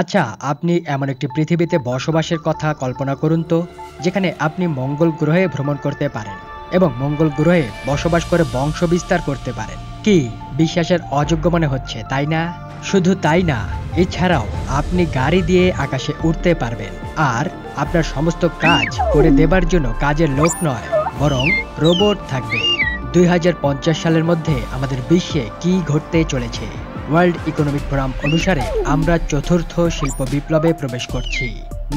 আচ্ছা আপনি এমন একটি পৃথিবীতে বসবাসের কথা কল্পনা করুন তো যেখানে আপনি মঙ্গল গ্রহে ভ্রমণ করতে পারেন এবং মঙ্গল গ্রহে বসবাস করে বংশ বিস্তার করতে পারেন। কি বিশ্বাসের অযোগ্য মনে হচ্ছে তাই না? শুধু তাই না, এছাড়াও আপনি গাড়ি দিয়ে আকাশে উঠতে পারবেন আর আপনার সমস্ত কাজ করে দেবার জন্য কাজের লোক নয় বরং রোবট থাকবে। 2050 সালের মধ্যে আমাদের বিশ্বে কি ঘটতে চলেছে? ওয়ার্ল্ড ইকোনমিক ফোরাম অনুসারে আমরা চতুর্থ শিল্প বিপ্লবে প্রবেশ করছি।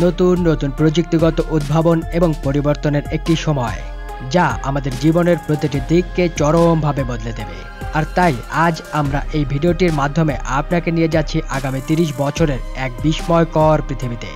নতুন নতুন প্রযুক্তিগত উদ্ভাবন এবং পরিবর্তনের একটি সময় যা আমাদের জীবনের প্রতিটি দিককে চরমভাবে বদলে দেবে। আর তাই আজ আমরা এই ভিডিওটির মাধ্যমে আপনাকে নিয়ে যাচ্ছি আগামী 30 বছরের এক বিস্ময়কর পৃথিবীতে,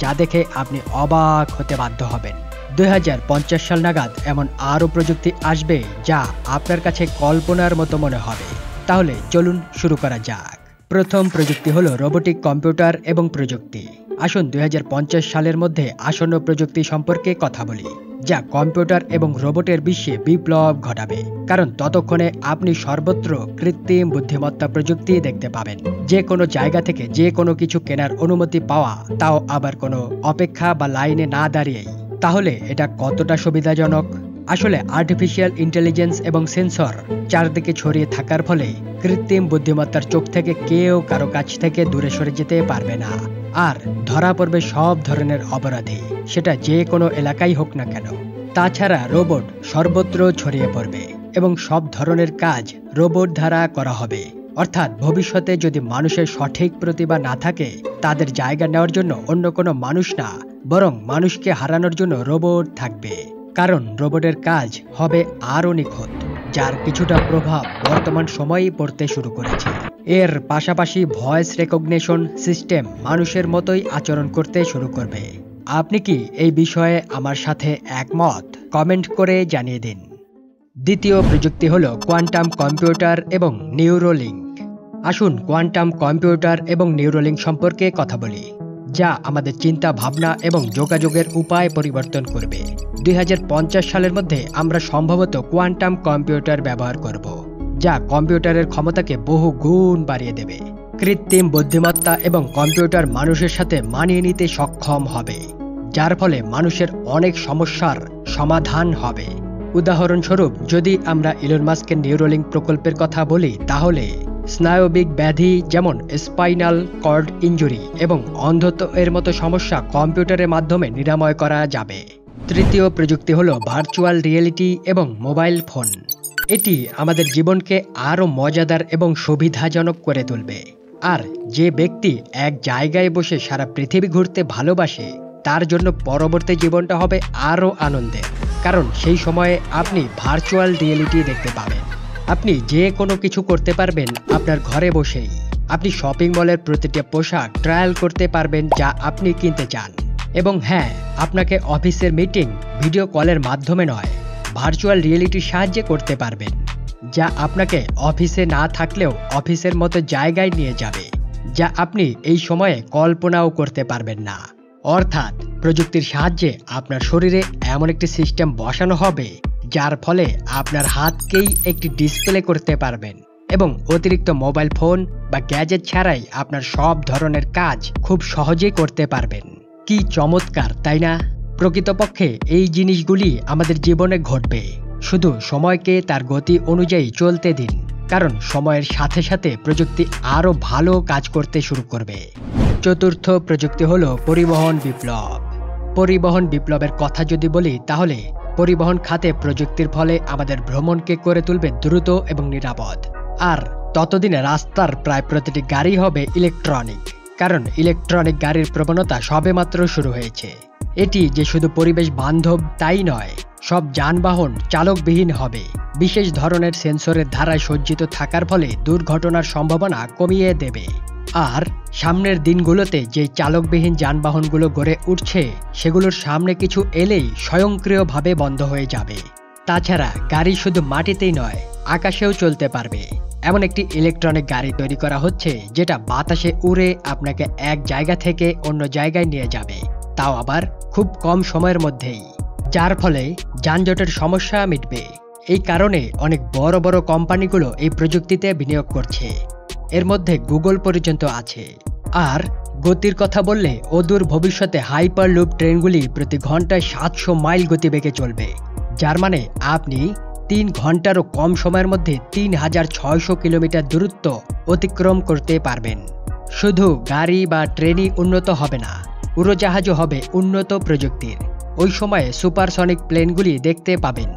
যা দেখে আপনি অবাক হতে বাধ্য হবেন। 2050 সাল নাগাদ এমন আরও প্রযুক্তি আসবে যা আপনার কাছে কল্পনার মতো মনে হবে। তাহলে চলুন শুরু করা যাক। প্রথম প্রযুক্তি হলো রোবোটিক কম্পিউটার এবং প্রযুক্তি। আসুন 2050 সালের মধ্যে আসন্ন প্রযুক্তি সম্পর্কে কথা বলি যা কম্পিউটার এবং রোবটের বিশ্বে বিপ্লব ঘটাবে, কারণ ততক্ষণে আপনি সর্বত্র কৃত্রিম বুদ্ধিমত্তা প্রযুক্তি দেখতে পাবেন। যে কোনো জায়গা থেকে যে কোনো কিছু কেনার অনুমতি পাওয়া, তাও আবার কোনো অপেক্ষা বা লাইনে না দাঁড়িয়েই। তাহলে এটা কতটা সুবিধাজনক? আসলে আর্টিফিশিয়াল ইন্টেলিজেন্স এবং সেন্সর চারদিকে ছড়িয়ে থাকার ফলে কৃত্রিম বুদ্ধিমত্তার চোখ থেকে কেউ কারো কাছ থেকে দূরে সরে যেতে পারবে না আর ধরা পড়বে সব ধরনের অপরাধী, সেটা যে কোনো এলাকায় হোক না কেন। তাছাড়া রোবট সর্বত্র ছড়িয়ে পড়বে এবং সব ধরনের কাজ রোবট দ্বারা করা হবে। অর্থাৎ ভবিষ্যতে যদি মানুষের সঠিক প্রতিভা না থাকে, তাদের জায়গা নেওয়ার জন্য অন্য কোনো মানুষ না বরং মানুষকে হারানোর জন্য রোবট থাকবে, কারণ রোবটের কাজ হবে আরও নিখুঁত, যার কিছুটা প্রভাব বর্তমান সময়ে পড়তে শুরু করেছে। এর পাশাপাশি ভয়েস রেকগনিশন সিস্টেম মানুষের মতোই আচরণ করতে শুরু করবে। আপনি কি এই বিষয়ে আমার সাথে একমত? কমেন্ট করে জানিয়ে দিন। দ্বিতীয় প্রযুক্তি হলো কোয়ান্টাম কম্পিউটার এবং নিউরোলিঙ্ক। আসুন কোয়ান্টাম কম্পিউটার এবং নিউরোলিঙ্ক সম্পর্কে কথা বলি, যা আমাদের চিন্তা ভাবনা এবং যোগাযোগের উপায় পরিবর্তন করবে। 2050 সালের মধ্যে আমরা সম্ভবত কোয়ান্টাম কম্পিউটার ব্যবহার করব, যা কম্পিউটারের ক্ষমতাকে বহু গুণ বাড়িয়ে দেবে। কৃত্রিম বুদ্ধিমত্তা এবং কম্পিউটার মানুষের সাথে মানিয়ে নিতে সক্ষম হবে, যার ফলে মানুষের অনেক সমস্যার সমাধান হবে। উদাহরণস্বরূপ, যদি আমরা ইলন মাস্কের নিউরোলিঙ্ক প্রকল্পের কথা বলি, তাহলে স্নায়বিক ব্যাধি যেমন স্পাইনাল কর্ড ইঞ্জুরি এবং অন্ধত্ব এর মতো সমস্যা কম্পিউটারের মাধ্যমে নিরাময় করা যাবে। তৃতীয় প্রযুক্তি হলো ভার্চুয়াল রিয়েলিটি এবং মোবাইল ফোন। এটি আমাদের জীবনকে আরও মজাদার এবং সুবিধাজনক করে তুলবে। আর যে ব্যক্তি এক জায়গায় বসে সারা পৃথিবী ঘুরতে ভালোবাসে, তার জন্য পরবর্তী জীবনটা হবে আরও আনন্দের, কারণ সেই সময়ে আপনি ভার্চুয়াল রিয়েলিটি দেখতে পাবেন। আপনি যে কোনো কিছু করতে পারবেন আপনার ঘরে বসেই। আপনি শপিং মলের প্রতিটি পোশাক ট্রায়াল করতে পারবেন যা আপনি কিনতে চান, এবং হ্যাঁ, আপনাকে অফিসের মিটিং ভিডিও কলের মাধ্যমে নয়, ভার্চুয়াল রিয়েলিটির সাহায্যে করতে পারবেন, যা আপনাকে অফিসে না থাকলেও অফিসের মতো জায়গায় নিয়ে যাবে যা আপনি এই সময়ে কল্পনাও করতে পারবেন না। অর্থাৎ প্রযুক্তির সাহায্যে আপনার শরীরে এমন একটি সিস্টেম বসানো হবে যার ফলে আপনার হাতকেই একটি ডিসপ্লে করতে পারবেন এবং অতিরিক্ত মোবাইল ফোন বা গ্যাজেট ছাড়াই আপনার সব ধরনের কাজ খুব সহজেই করতে পারবেন। কি চমৎকার, তাই না? প্রকৃতপক্ষে এই জিনিসগুলি আমাদের জীবনে ঘটবে। শুধু সময়কে তার গতি অনুযায়ী চলতে দিন, কারণ সময়ের সাথে সাথে প্রযুক্তি আরও ভালো কাজ করতে শুরু করবে। চতুর্থ প্রযুক্তি হলো পরিবহন বিপ্লব। পরিবহন বিপ্লবের কথা যদি বলি, তাহলে পরিবহন খাতে প্রযুক্তির ফলে আমাদের ভ্রমণকে করে তুলবে দ্রুত এবং নিরাপদ। আর ততদিনে রাস্তার প্রায় প্রতিটি গাড়ি হবে ইলেকট্রনিক, কারণ ইলেকট্রনিক গাড়ির প্রবণতা সবেমাত্র শুরু হয়েছে। এটি যে শুধু পরিবেশ বান্ধব তাই নয়, সব যানবাহন চালকবিহীন হবে। বিশেষ ধরনের সেন্সরের ধারায় সজ্জিত থাকার ফলে দুর্ঘটনার সম্ভাবনা কমিয়ে দেবে। আর সামনের দিনগুলোতে যে চালকবিহীন যানবাহনগুলো গড়ে উঠছে, সেগুলোর সামনে কিছু এলেই স্বয়ংক্রিয়ভাবে বন্ধ হয়ে যাবে। তাছাড়া গাড়ি শুধু মাটিতেই নয়, আকাশেও চলতে পারবে। এমন একটি ইলেকট্রনিক গাড়ি তৈরি করা হচ্ছে যেটা বাতাসে উড়ে আপনাকে এক জায়গা থেকে অন্য জায়গায় নিয়ে যাবে, তাও আবার খুব কম সময়ের মধ্যেই, যার ফলে যানজটের সমস্যা মিটবে। এই কারণে অনেক বড় বড় কোম্পানিগুলো এই প্রযুক্তিতে বিনিয়োগ করছে, এর মধ্যে গুগল পর্যন্ত আছে। আর গতির কথা বললে অদূর ভবিষ্যতে হাইপারলুপ ট্রেনগুলি প্রতি ঘন্টায় ৭০০ মাইল গতিবেগে চলবে, যার মানে আপনি ৩ ঘন্টারও কম সময়ের মধ্যে ৩,৬০০ কিলোমিটার দূরত্ব অতিক্রম করতে পারবেন। শুধু গাড়ি বা ট্রেনই উন্নত হবে না, উড়োজাহাজও হবে উন্নত প্রযুক্তির। ওই সময়ে সুপারসনিক প্লেনগুলি দেখতে পাবেন।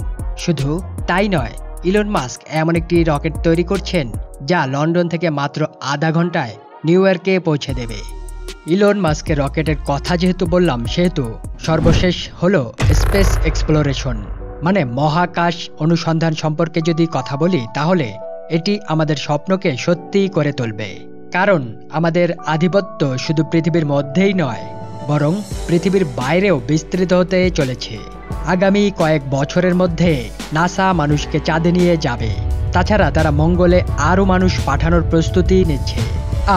শুধু তাই নয়, ইলন মাস্ক এমন একটি রকেট তৈরি করছেন যা লন্ডন থেকে মাত্র আধা ঘন্টায় নিউ ইয়র্কে পৌঁছে দেবে। ইলন মাস্কের রকেটের কথা যেহেতু বললাম, সেহেতু সর্বশেষ হলো স্পেস এক্সপ্লোরেশন, মানে মহাকাশ অনুসন্ধান সম্পর্কে যদি কথা বলি, তাহলে এটি আমাদের স্বপ্নকে সত্যি করে তুলবে। কারণ আমাদের আধিপত্য শুধু পৃথিবীর মধ্যেই নয়, বরং পৃথিবীর বাইরেও বিস্তৃত হতে চলেছে। আগামী কয়েক বছরের মধ্যে নাসা মানুষকে চাঁদে নিয়ে যাবে। তাছাড়া তারা মঙ্গলে আরও মানুষ পাঠানোর প্রস্তুতি নিচ্ছে।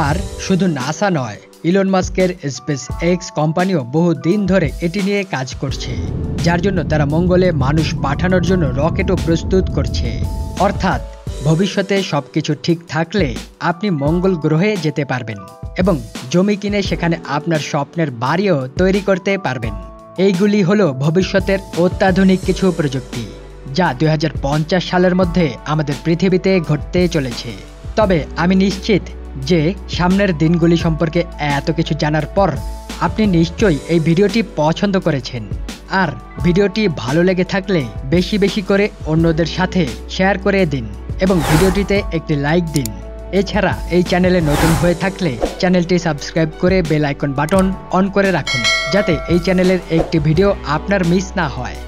আর শুধু নাসা নয়, ইলন মাস্কের স্পেস এক্স কোম্পানিও বহুদিন ধরে এটি নিয়ে কাজ করছে, যার জন্য তারা মঙ্গলে মানুষ পাঠানোর জন্য রকেটও প্রস্তুত করছে। অর্থাৎ ভবিষ্যতে সবকিছু ঠিক থাকলে আপনি মঙ্গল গ্রহে যেতে পারবেন এবং জমি কিনে সেখানে আপনার স্বপ্নের বাড়িও তৈরি করতে পারবেন। এইগুলি হলো ভবিষ্যতের অত্যাধুনিক কিছু প্রযুক্তি, যা ২০৫০ সালের মধ্যে আমাদের পৃথিবীতে ঘটতে চলেছে। তবে আমি নিশ্চিত যে সামনের দিনগুলি সম্পর্কে এত কিছু জানার পর আপনি নিশ্চয়ই এই ভিডিওটি পছন্দ করেছেন। আর ভিডিওটি ভালো লেগে থাকলে বেশি বেশি করে অন্যদের সাথে শেয়ার করে দিন এবং ভিডিওটিতে একটি লাইক দিন। এছাড়া এই চ্যানেলে নতুন হয়ে থাকলে চ্যানেলটি সাবস্ক্রাইব করে বেল আইকন বাটন অন করে রাখুন, যাতে এই চ্যানেলের একটি ভিডিও আপনার মিস না হয়।